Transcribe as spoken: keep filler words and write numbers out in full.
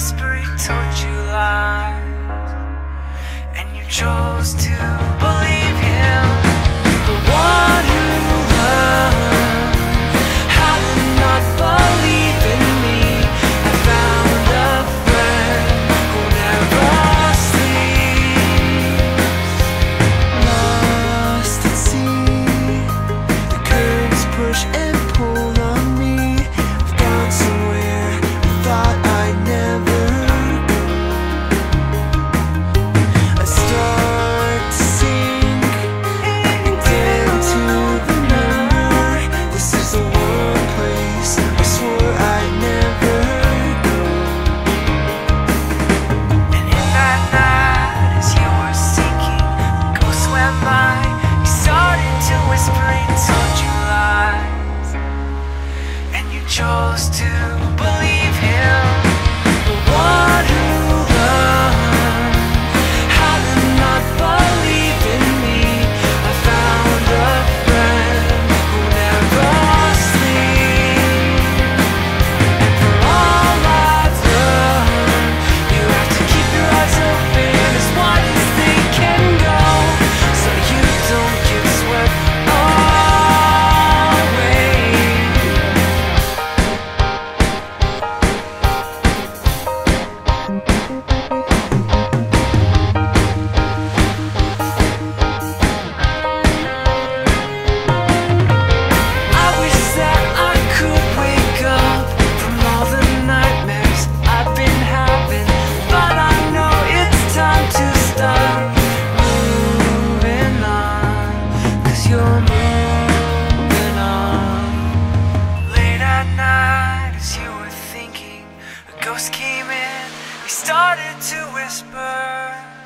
whisper, he told you lies, and you chose to believe him. The one who loved had not believed in me. I found a friend who never sleeps. Lost at sea, the curves push and pull on me. I've gone somewhere I thought I'd never. Chose to believe him. The one who loved had not believed in me. I found a friend who never sleeps. And for all I've learned, you have to keep your eyes open as wide as they can go, so you don't get swept up. Came in, we started to whisper.